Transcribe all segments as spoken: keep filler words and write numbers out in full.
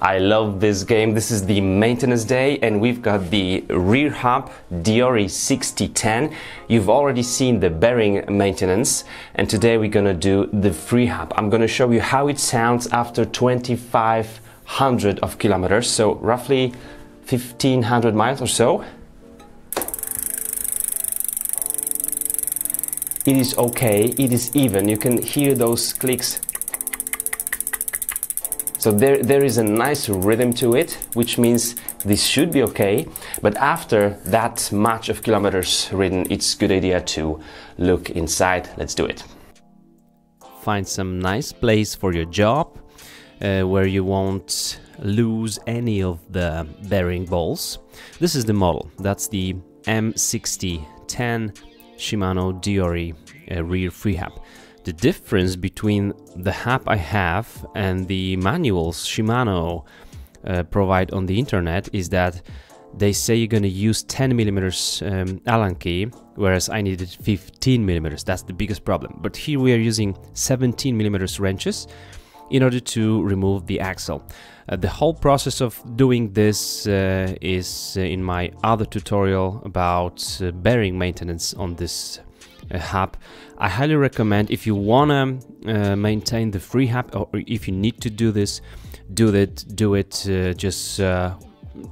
I love this game. This is the maintenance day and we've got the rear hub Deore sixty ten. You've already seen the bearing maintenance and today we're gonna do the free hub. I'm gonna show you how it sounds after twenty-five hundred of kilometers, so roughly fifteen hundred miles or so. It is okay, it is even, you can hear those clicks. So there, there is a nice rhythm to it, which means this should be okay. But after that much of kilometers ridden, it's a good idea to look inside. Let's do it. Find some nice place for your job, uh, where you won't lose any of the bearing balls. This is the model. That's the M sixty ten Shimano Deore uh, rear free hub. The difference between the hub I have and the manuals Shimano uh, provide on the internet is that they say you're going to use ten millimeters um, Allen key, whereas I needed fifteen millimeters. That's the biggest problem. But here we are using seventeen millimeters wrenches in order to remove the axle. Uh, the whole process of doing this uh, is in my other tutorial about uh, bearing maintenance on this A hub. I highly recommend, if you wanna uh, maintain the free hub, or if you need to do this, do it. Do it uh, just uh,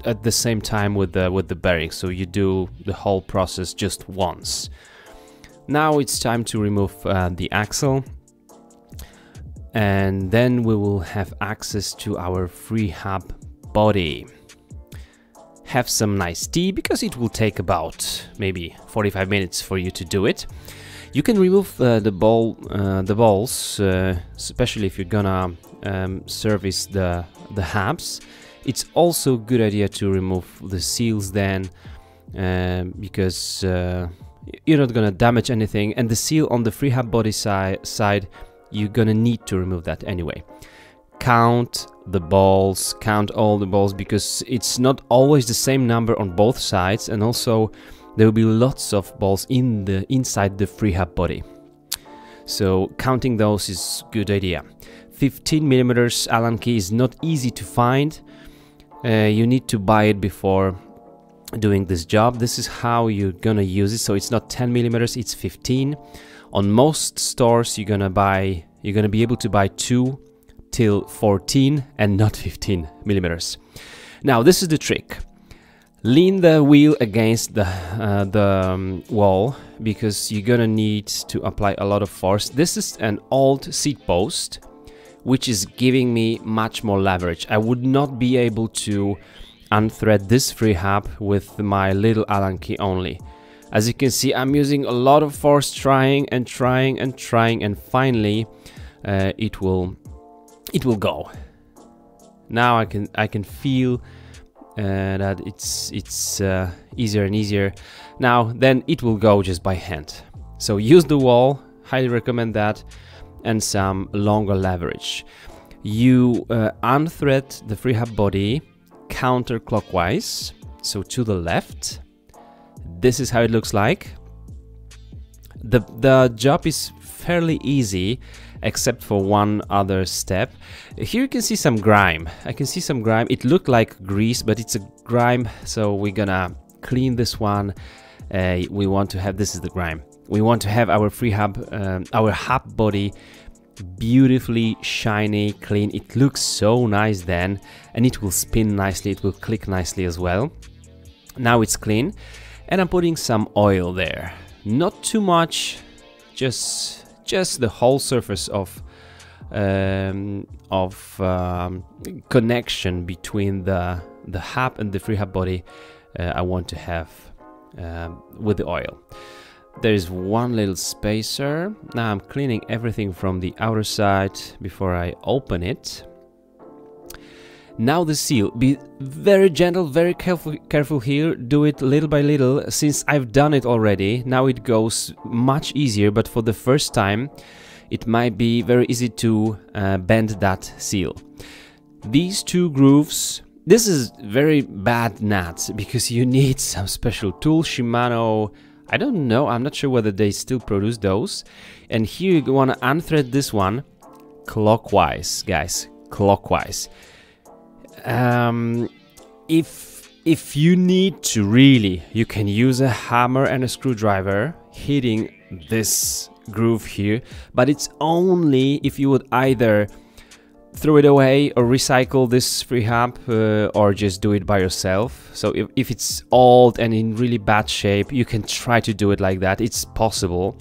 at the same time with the with the bearing. So you do the whole process just once. Now it's time to remove uh, the axle, and then we will have access to our free hub body. Have some nice tea, because it will take about maybe forty-five minutes for you to do it. You can remove uh, the ball, uh, the balls, uh, especially if you're gonna um, service the the hubs. It's also a good idea to remove the seals then, uh, because uh, you're not gonna damage anything. And the seal on the free hub body si side, you're gonna need to remove that anyway. Count the balls, count all the balls, because it's not always the same number on both sides, and also there will be lots of balls in the inside the free hub body. So counting those is a good idea. fifteen millimeters Allen key is not easy to find. Uh, you need to buy it before doing this job. This is how you're gonna use it. So it's not ten millimeters, it's fifteen. On most stores you're gonna buy, you're gonna be able to buy two till fourteen and not fifteen millimeters. Now this is the trick. Lean the wheel against the, uh, the um, wall, because you're gonna need to apply a lot of force. This is an old seat post, which is giving me much more leverage. I would not be able to unthread this free hub with my little Allen key only. As you can see, I'm using a lot of force, trying and trying and trying, and finally uh, it will It will go. Now I can I can feel uh, that it's it's uh, easier and easier. Now then it will go just by hand. So use the wall. Highly recommend that, and some longer leverage. You uh, unthread the free hub body counterclockwise, so to the left. This is how it looks like. The the job is fairly easy, except for one other step. Here you can see some grime. I can see some grime. It looked like grease, but it's a grime, so we're gonna clean this one. Uh, we want to have, this is the grime. We want to have our free hub, um, our hub body beautifully shiny, clean. It looks so nice then, and it will spin nicely, it will click nicely as well. Now it's clean, and I'm putting some oil there. Not too much, just just the whole surface of um, of um, connection between the the hub and the free hub body. uh, I want to have um, with the oil. There is one little spacer. Now I'm cleaning everything from the outer side before I open it. Now the seal. Be very gentle, very careful, careful here. Do it little by little. Since I've done it already, now it goes much easier, but for the first time it might be very easy to uh, bend that seal. These two grooves, this is very bad nut, because you need some special tool. Shimano, I don't know, I'm not sure whether they still produce those. And here you want to unthread this one clockwise, guys, clockwise. um, if if you need to really, you can use a hammer and a screwdriver hitting this groove here, but it's only if you would either throw it away or recycle this prehab, uh, or just do it by yourself. So if, if it's old and in really bad shape, you can try to do it like that. It's possible,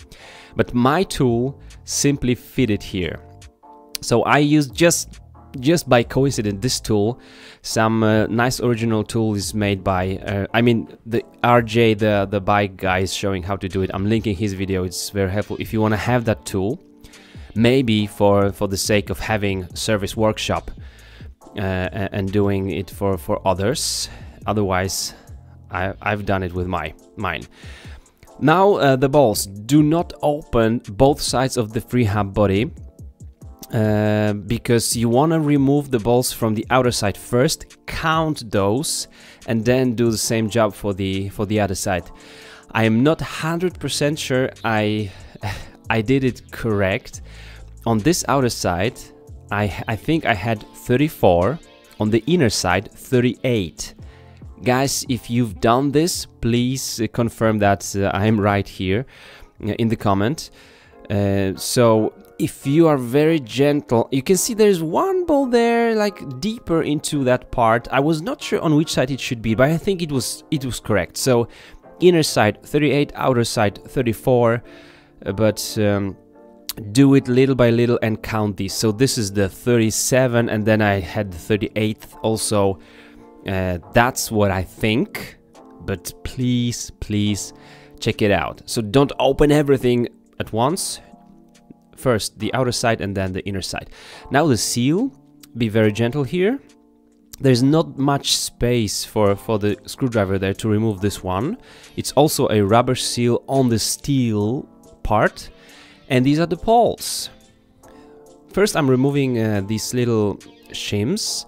but my tool simply fit it here. So I used just just by coincidence this tool. Some uh, nice original tool is made by uh, I mean the R J, the the bike guy, is showing how to do it. I'm linking his video. It's very helpful if you want to have that tool, maybe for for the sake of having service workshop uh, and doing it for for others. Otherwise I, I've done it with my mine. Now uh, the bolts do not open both sides of the prehab body, Uh, because you want to remove the bolts from the outer side first, count those, and then do the same job for the for the other side. I am not one hundred percent sure I I did it correct. On this outer side, I I think I had thirty-four. On the inner side, thirty-eight. Guys, if you've done this, please confirm that uh, I am right here in the comment. Uh, so. If you are very gentle, you can see there's one bolt there, like deeper into that part. I was not sure on which side it should be, but I think it was it was correct. So inner side thirty-eight, outer side thirty-four, but um, do it little by little and count these. So this is the thirty-seven, and then I had the thirty-eighth also. Uh, that's what I think, but please, please check it out. So don't open everything at once. First the outer side and then the inner side. Now the seal, be very gentle here. There's not much space for, for the screwdriver there to remove this one. It's also a rubber seal on the steel part. And these are the poles. First I'm removing uh, these little shims.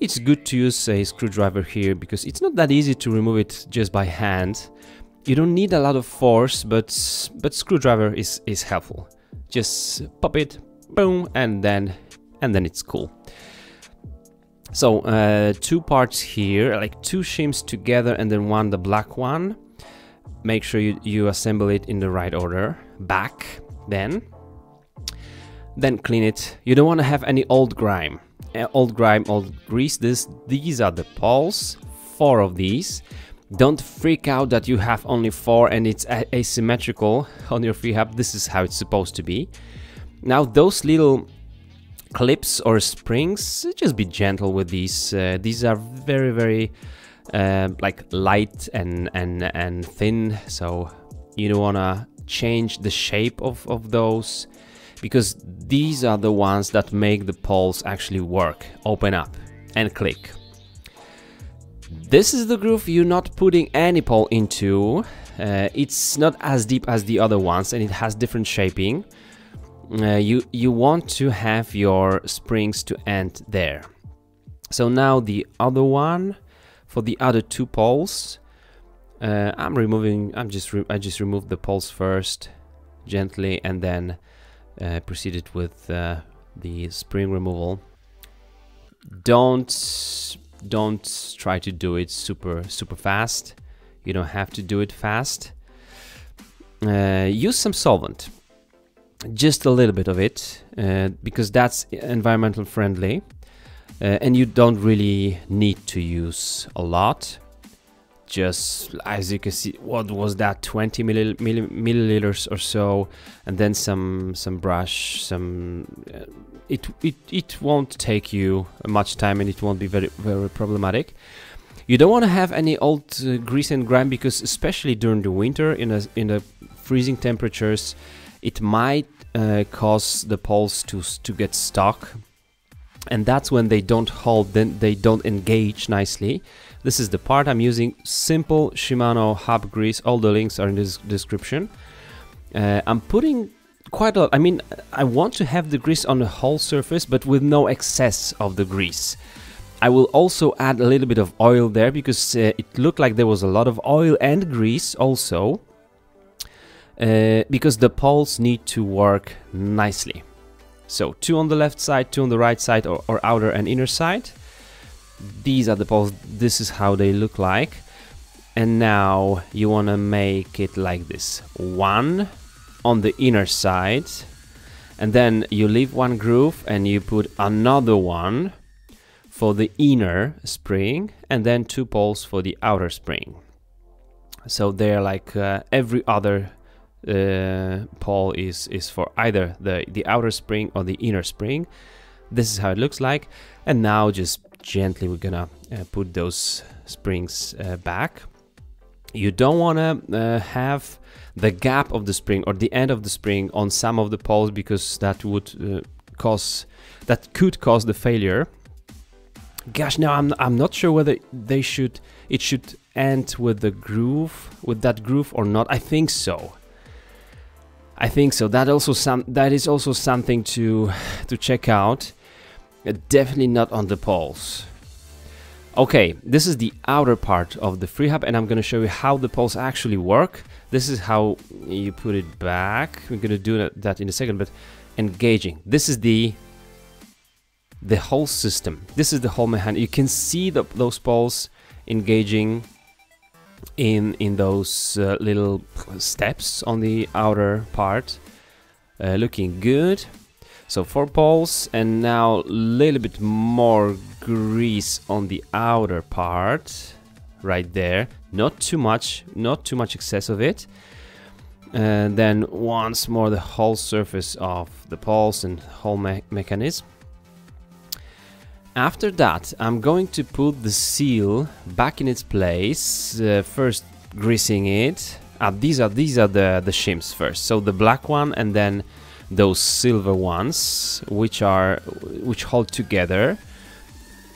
It's good to use a screwdriver here because it's not that easy to remove it just by hand. You don't need a lot of force, but, but screwdriver is, is helpful. Just pop it, boom, and then and then it's cool. So uh, two parts here, like two shims together, and then one, the black one. Make sure you, you assemble it in the right order. Back, then then clean it. You don't want to have any old grime, uh, old grime, old grease. This these are the poles, four of these. Don't freak out that you have only four and it's asymmetrical on your prehab. This is how it's supposed to be. Now those little clips or springs, just be gentle with these. Uh, these are very, very uh, like light and and and thin, so you don't want to change the shape of, of those, because these are the ones that make the poles actually work. Open up and click. This is the groove you're not putting any pole into. Uh, it's not as deep as the other ones and it has different shaping. Uh, you, you want to have your springs to end there. So now the other one for the other two poles. Uh, I'm removing, I'm just re I just removed the poles first gently and then uh, proceeded with uh, the spring removal. Don't... Don't try to do it super, super fast. You don't have to do it fast. Uh, use some solvent, just a little bit of it, uh, because that's environmental friendly, uh, and you don't really need to use a lot. Just as you can see, what was that, twenty milliliters or so, and then some some brush, some uh, it, it it won't take you much time and it won't be very, very problematic. You don't want to have any old uh, grease and grime, because especially during the winter in a in the freezing temperatures, it might uh, cause the poles to to get stuck, and that's when they don't hold, then they don't engage nicely. This is the part I'm using, simple Shimano hub grease. All the links are in the description. Uh, I'm putting quite a lot. I mean, I want to have the grease on the whole surface, but with no excess of the grease. I will also add a little bit of oil there, because uh, it looked like there was a lot of oil and grease also, uh, because the poles need to work nicely. So two on the left side, two on the right side, or, or outer and inner side. these are the balls, this is how they look like. And now you want to make it like this, one on the inner side, and then you leave one groove and you put another one for the inner spring, and then two balls for the outer spring. So they're like uh, every other uh, ball is is for either the the outer spring or the inner spring. This is how it looks like. And now just gently we're gonna uh, put those springs uh, back. You don't want to uh, have the gap of the spring or the end of the spring on some of the poles, because that would uh, cause, that could cause the failure. Gosh, now I'm, I'm not sure whether they should, it should end with the groove, with that groove or not. I think so. I think so. That also some, that is also something to to check out. Uh, definitely not on the poles. Okay, this is the outer part of the freehub, and I'm going to show you how the poles actually work. This is how you put it back. We're going to do that in a second, but engaging. This is the the whole system. This is the whole mechanic. You can see the, those poles engaging in in those uh, little steps on the outer part. Uh, looking good. So four poles, and now a little bit more grease on the outer part, right there. Not too much, not too much excess of it. And then once more the whole surface of the poles and whole me mechanism. After that, I'm going to put the seal back in its place. Uh, first greasing it. Ah, these are these are the the shims first. So the black one, and then those silver ones, which are which hold together.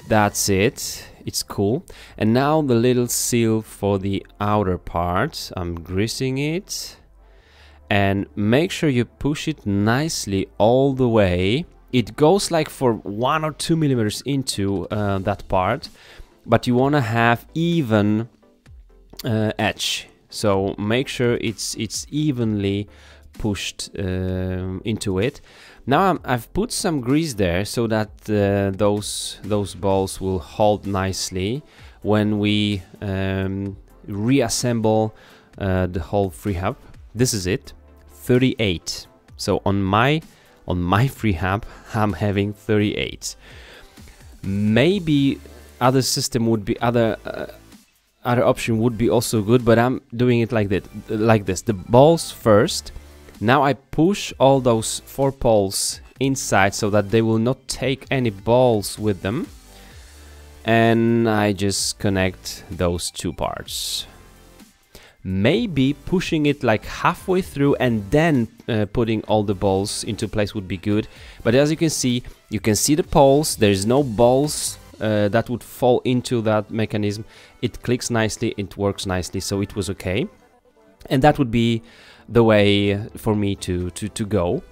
That's it. It's cool. And now the little seal for the outer part. I'm greasing it, and make sure you push it nicely all the way. It goes like for one or two millimeters into uh, that part, but you want to have even uh, edge. So make sure it's it's evenly pushed uh, into it. Now I'm, I've put some grease there so that uh, those those balls will hold nicely when we um, reassemble uh, the whole freehub. This is it, thirty-eight. So on my on my freehub I'm having thirty-eight. Maybe other system would be other. Uh, other option would be also good, but I'm doing it like that, like this. The balls first. Now I push all those four poles inside so that they will not take any balls with them. And I just connect those two parts. Maybe pushing it like halfway through and then uh, putting all the balls into place would be good. But as you can see, you can see the poles. There's no balls uh, that would fall into that mechanism. It clicks nicely, it works nicely, so it was okay. And that would be the way for me to, to, to go.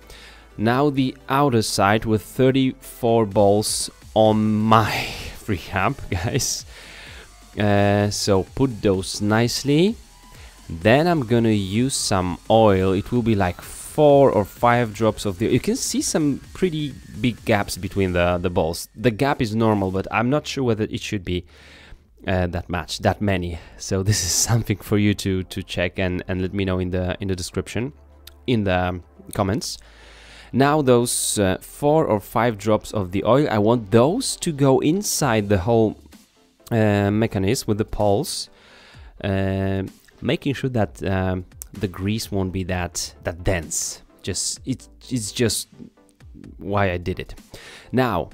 Now the outer side with thirty-four balls on my freehub, guys. Uh, so put those nicely. Then I'm gonna use some oil. It will be like four or five drops of the oil. You can see some pretty big gaps between the, the balls. The gap is normal, but I'm not sure whether it should be Uh, that much, that many. So this is something for you to to check and and let me know in the in the description, in the comments. Now those uh, four or five drops of the oil, I want those to go inside the whole uh, mechanism with the poles, uh, making sure that um, the grease won't be that that dense. Just it, it's just why I did it. Now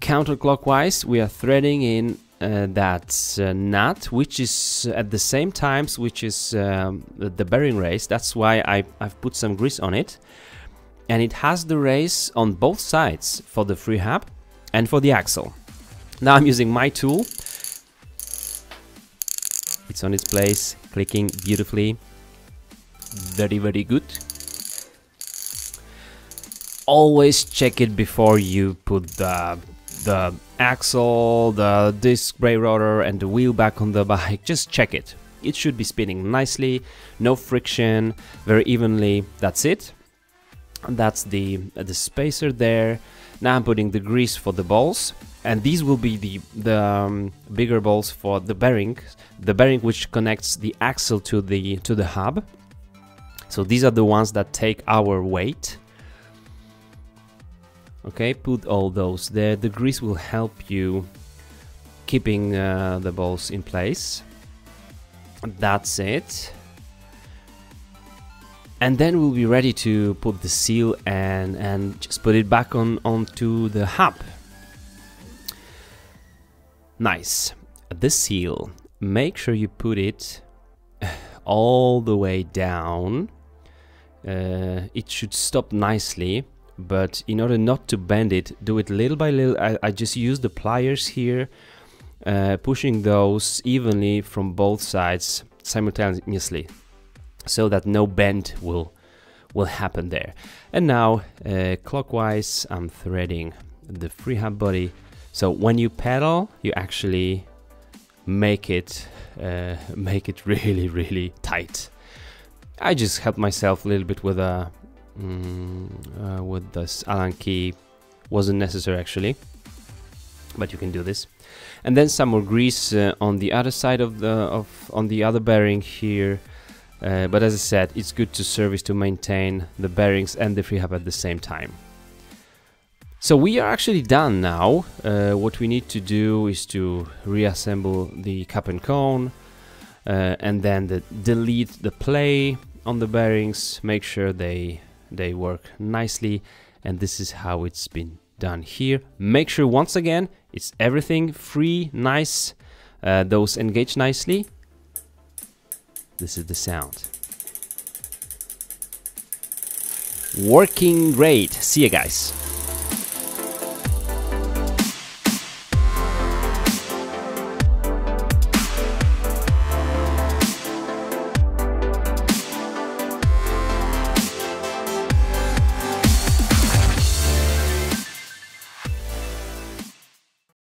counterclockwise we are threading in Uh, that uh, nut, which is uh, at the same times, which is um, the bearing race. That's why I, I've put some grease on it, and it has the race on both sides for the freehub and for the axle. Now I'm using my tool. It's on its place, clicking beautifully. Very, very good. Always check it before you put the the axle, the disc brake rotor and the wheel back on the bike. Just check it. It should be spinning nicely, no friction, very evenly. That's it. That's the, the spacer there. Now I'm putting the grease for the balls. and these will be the the um, bigger bolts for the bearing, the bearing which connects the axle to the to the hub. So these are the ones that take our weight. Okay, put all those there. The grease will help you keeping uh, the bolts in place. That's it. And then we'll be ready to put the seal and and just put it back on onto the hub. Nice. The seal, make sure you put it all the way down. Uh, it should stop nicely, but in order not to bend it, do it little by little. I, I just use the pliers here, uh, pushing those evenly from both sides simultaneously, so that no bend will will happen there. And now uh, clockwise, I'm threading the free hub body. So when you pedal, you actually make it uh, make it really really tight. I just helped myself a little bit with a mm, uh, with this Allen key. Wasn't necessary actually, but you can do this. And then some more grease uh, on the other side of the of on the other bearing here. Uh, but as I said, it's good to service to maintain the bearings and the free hub at the same time. So we are actually done now. Uh, what we need to do is to reassemble the cap and cone, uh, and then the delete the play on the bearings, make sure they they work nicely, and this is how it's been done here. Make sure once again it's everything free, nice, uh, those engage nicely. This is the sound. Working great. See you guys.